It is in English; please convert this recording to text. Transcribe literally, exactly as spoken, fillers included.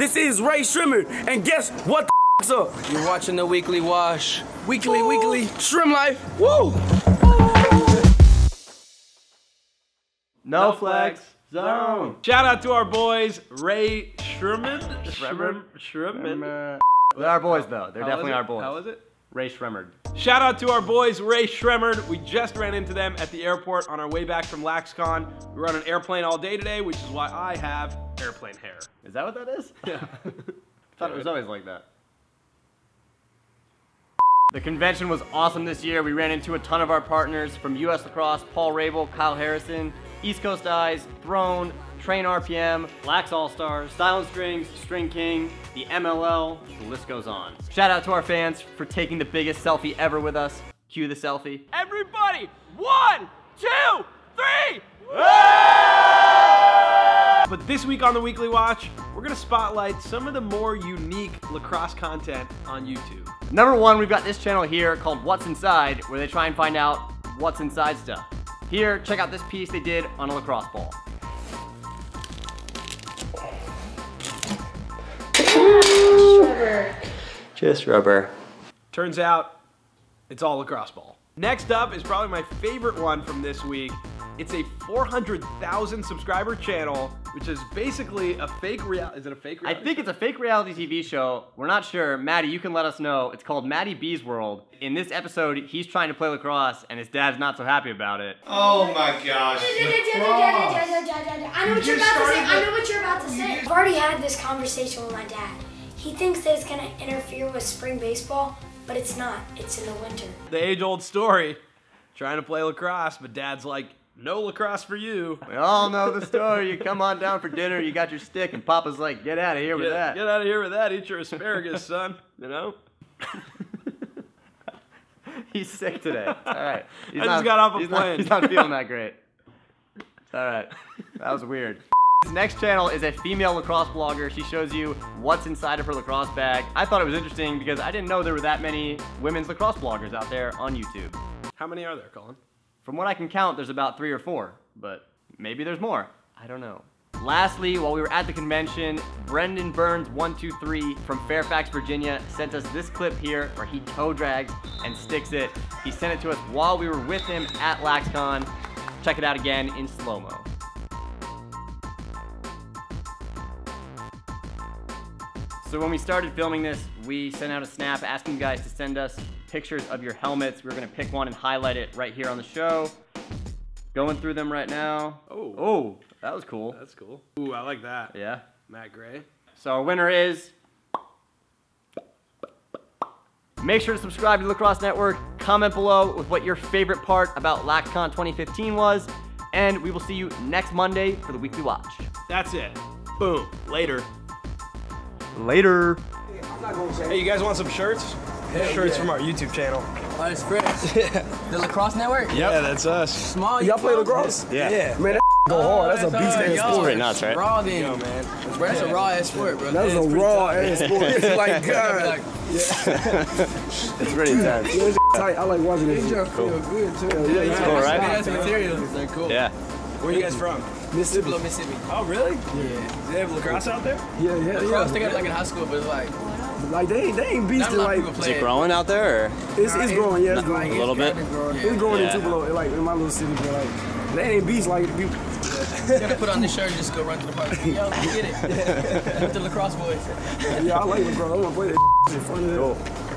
This is Rae Sremmurd, and guess what the f***'s up? You're watching the Weekly Wash. Weekly, Ooh. weekly. Shrimp life. Woo! No flex zone. Shout out to our boys, Rae Sremmurd. Sremmurd. Sremmurd. They're our boys though. They're How definitely our boys. How is it? Rae Sremmurd. Shout out to our boys, Rae Sremmurd. We just ran into them at the airport on our way back from Laxcon. We were on an airplane all day today, which is why I have airplane hair. Is that what that is? Yeah. Thought it was always like that. The convention was awesome this year. We ran into a ton of our partners from U S Lacrosse, Paul Ravel, Kyle Harrison, East Coast Eyes, Throne, Train R P M, Lax All-Stars, Style and Strings, String King, the M L L, the list goes on. Shout out to our fans for taking the biggest selfie ever with us. Cue the selfie. Everybody, one, two, three! But this week on the Weekly Watch, we're gonna spotlight some of the more unique lacrosse content on YouTube. Number one, we've got this channel here called What's Inside, where they try and find out what's inside stuff. Here, check out this piece they did on a lacrosse ball. Just rubber. Just rubber. Turns out, it's all lacrosse ball. Next up is probably my favorite one from this week. It's a four hundred thousand subscriber channel, which is basically a fake reality. Is it a fake reality I think show? It's a fake reality T V show. We're not sure. Maddie, you can let us know. It's called Maddie B's World. In this episode, he's trying to play lacrosse, and his dad's not so happy about it. Oh my gosh. I know what you're about to say. I know what you're about to say. I've already had this conversation with my dad. He thinks that it's going to interfere with spring baseball, but it's not. It's in the winter. The age-old story. Trying to play lacrosse, but dad's like, no lacrosse for you. We all know the story. You come on down for dinner, you got your stick, and Papa's like, get out of here with get, that. Get out of here with that. Eat your asparagus, son. You know? He's sick today. All right. He's I not, just got off a he's plane. Not, he's not feeling that great. All right. That was weird. This next channel is a female lacrosse blogger. She shows you what's inside of her lacrosse bag. I thought it was interesting because I didn't know there were that many women's lacrosse bloggers out there on YouTube. How many are there, Colin? From what I can count, there's about three or four, but maybe there's more. I don't know. Lastly, while we were at the convention, Brendan Burns one two three from Fairfax, Virginia sent us this clip here where he toe drags and sticks it. He sent it to us while we were with him at LaxCon. Check it out again in slow-mo. So when we started filming this, we sent out a snap asking you guys to send us pictures of your helmets. We're gonna pick one and highlight it right here on the show. Going through them right now. Oh, oh, that was cool. That's cool. Ooh, I like that. Yeah. Matt Gray. So our winner is... Make sure to subscribe to Lacrosse Network. Comment below with what your favorite part about LaxCon twenty fifteen was. And we will see you next Monday for the Weekly Watch. That's it. Boom. Later. Later. Hey, I'm not gonna say hey, you guys want some shirts? Hell shirts yeah. From our YouTube channel. Oh, it's Chris. Yeah. The Lacrosse Network? Yep. Yeah, that's us. Small. Y'all play lacrosse? Yeah. Yeah. Man, that oh, go hard. That's, that's a beast ass sport. Nuts, right? Raw then. Yo, man. That's, that's yeah. a raw ass sport, bro. That was that a raw ass sport. It's like, God. It's pretty intense. Yeah, it's tight. I like watching it. Cool. Feel good, too. Yeah, it's yeah, cool, right? That's material. They're cool. Yeah. Where are you guys from? Mississippi. Tupelo, Mississippi. Oh, really? Yeah. Do they have lacrosse out there? Yeah, yeah. Lacrosse, yeah. They got it like in high school, but it's like... Like, they ain't, they ain't beasting, like... Is it growing out there, or...? It's, it's growing, yeah, it's growing. A little bit? It's growing in Tupelo, like, in my little city, but, like, they ain't beast, like... You gotta put on this shirt and just go run to the park. Yo, get it. With the lacrosse boys. Yeah, I like lacrosse. I wanna play that shit in front of them.